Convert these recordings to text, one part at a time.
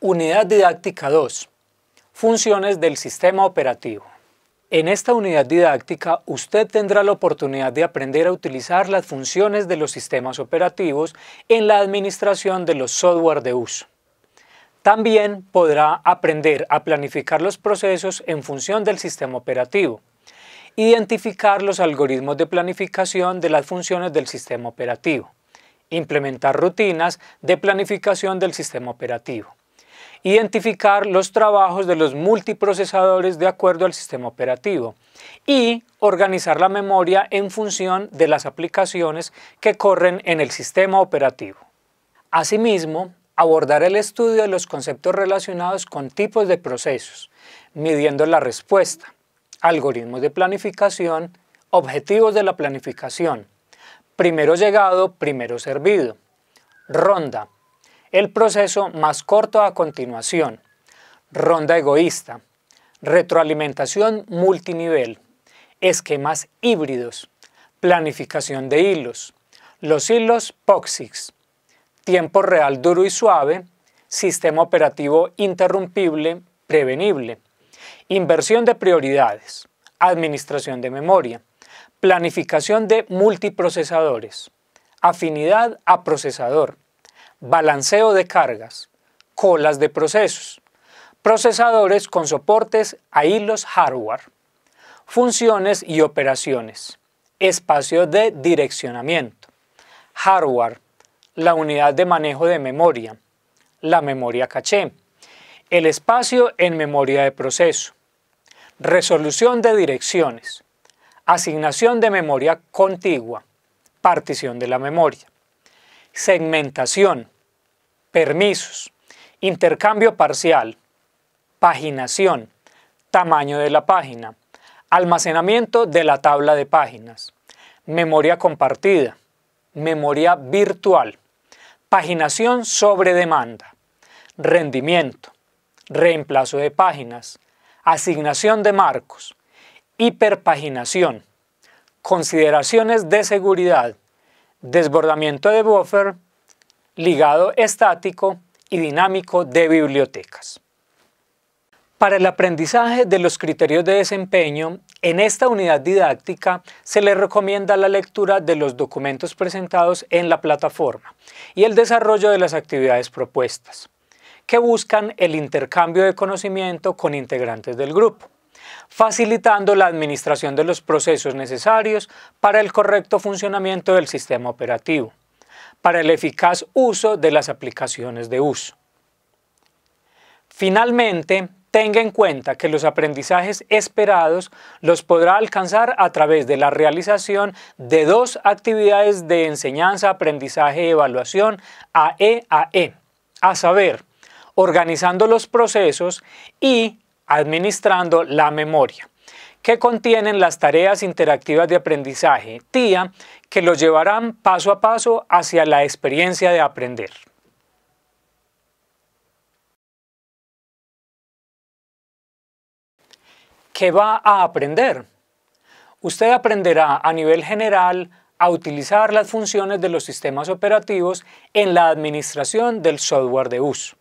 Unidad didáctica 2. Funciones del sistema operativo. En esta unidad didáctica usted tendrá la oportunidad de aprender a utilizar las funciones de los sistemas operativos en la administración de los software de uso. También podrá aprender a planificar los procesos en función del sistema operativo, identificar los algoritmos de planificación de las funciones del sistema operativo, implementar rutinas de planificación del sistema operativo, identificar los trabajos de los multiprocesadores de acuerdo al sistema operativo y organizar la memoria en función de las aplicaciones que corren en el sistema operativo. Asimismo, abordar el estudio de los conceptos relacionados con tipos de procesos, midiendo la respuesta, algoritmos de planificación, objetivos de la planificación, primero llegado, primero servido, ronda, el proceso más corto a continuación, ronda egoísta, retroalimentación multinivel, esquemas híbridos, planificación de hilos, los hilos POSIX, tiempo real duro y suave, sistema operativo interrumpible, prevenible, inversión de prioridades, administración de memoria, planificación de multiprocesadores, afinidad a procesador, balanceo de cargas, colas de procesos, procesadores con soportes a hilos hardware, funciones y operaciones, espacio de direccionamiento, hardware, la unidad de manejo de memoria, la memoria caché, el espacio en memoria de proceso, resolución de direcciones, asignación de memoria contigua, partición de la memoria, segmentación, permisos, intercambio parcial, paginación, tamaño de la página, almacenamiento de la tabla de páginas, memoria compartida, memoria virtual, paginación sobre demanda, rendimiento, reemplazo de páginas, asignación de marcos, hiperpaginación, consideraciones de seguridad, desbordamiento de buffer, ligado estático y dinámico de bibliotecas. Para el aprendizaje de los criterios de desempeño, en esta unidad didáctica se le recomienda la lectura de los documentos presentados en la plataforma y el desarrollo de las actividades propuestas, que buscan el intercambio de conocimiento con integrantes del grupo, facilitando la administración de los procesos necesarios para el correcto funcionamiento del sistema operativo, para el eficaz uso de las aplicaciones de uso. Finalmente, tenga en cuenta que los aprendizajes esperados los podrá alcanzar a través de la realización de 2 actividades de enseñanza, aprendizaje y evaluación AEAE, a saber, organizando los procesos y administrando la memoria, que contienen las tareas interactivas de aprendizaje, TIA, que los llevarán paso a paso hacia la experiencia de aprender. ¿Qué va a aprender? Usted aprenderá a nivel general a utilizar las funciones de los sistemas operativos en la administración del software de uso.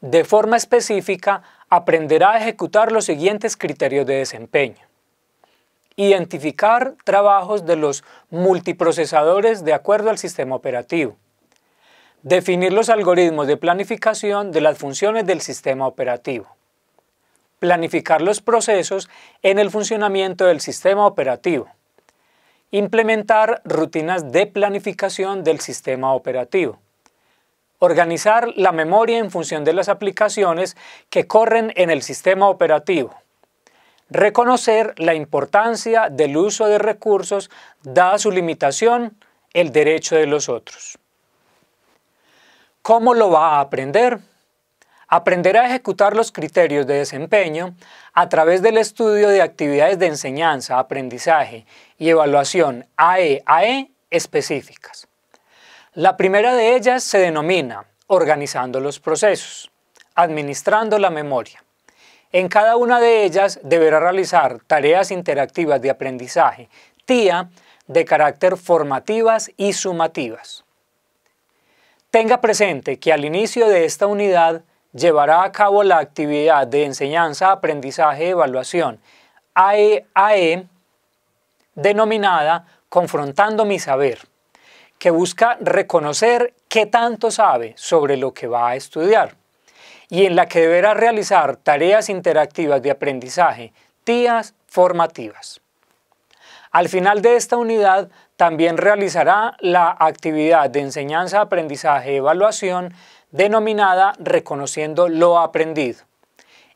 De forma específica, aprenderá a ejecutar los siguientes criterios de desempeño. Identificar trabajos de los multiprocesadores de acuerdo al sistema operativo. Definir los algoritmos de planificación de las funciones del sistema operativo. Planificar los procesos en el funcionamiento del sistema operativo. Implementar rutinas de planificación del sistema operativo. Organizar la memoria en función de las aplicaciones que corren en el sistema operativo. Reconocer la importancia del uso de recursos, dada su limitación, el derecho de los otros. ¿Cómo lo va a aprender? Aprenderá a ejecutar los criterios de desempeño a través del estudio de actividades de enseñanza, aprendizaje y evaluación AEAE específicas. La primera de ellas se denomina organizando los procesos, administrando la memoria. En cada una de ellas deberá realizar tareas interactivas de aprendizaje, TIA, de carácter formativas y sumativas. Tenga presente que al inicio de esta unidad llevará a cabo la actividad de enseñanza, aprendizaje, evaluación AEAE denominada Confrontando mi Saber, que busca reconocer qué tanto sabe sobre lo que va a estudiar y en la que deberá realizar tareas interactivas de aprendizaje, TIAs formativas. Al final de esta unidad también realizará la actividad de enseñanza, aprendizaje, evaluación denominada Reconociendo lo Aprendido,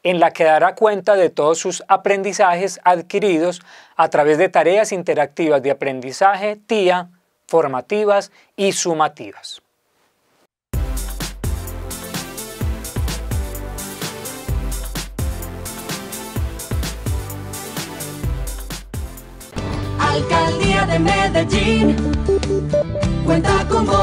en la que dará cuenta de todos sus aprendizajes adquiridos a través de tareas interactivas de aprendizaje, TIA, formativas y sumativas. Alcaldía de Medellín cuenta con vos.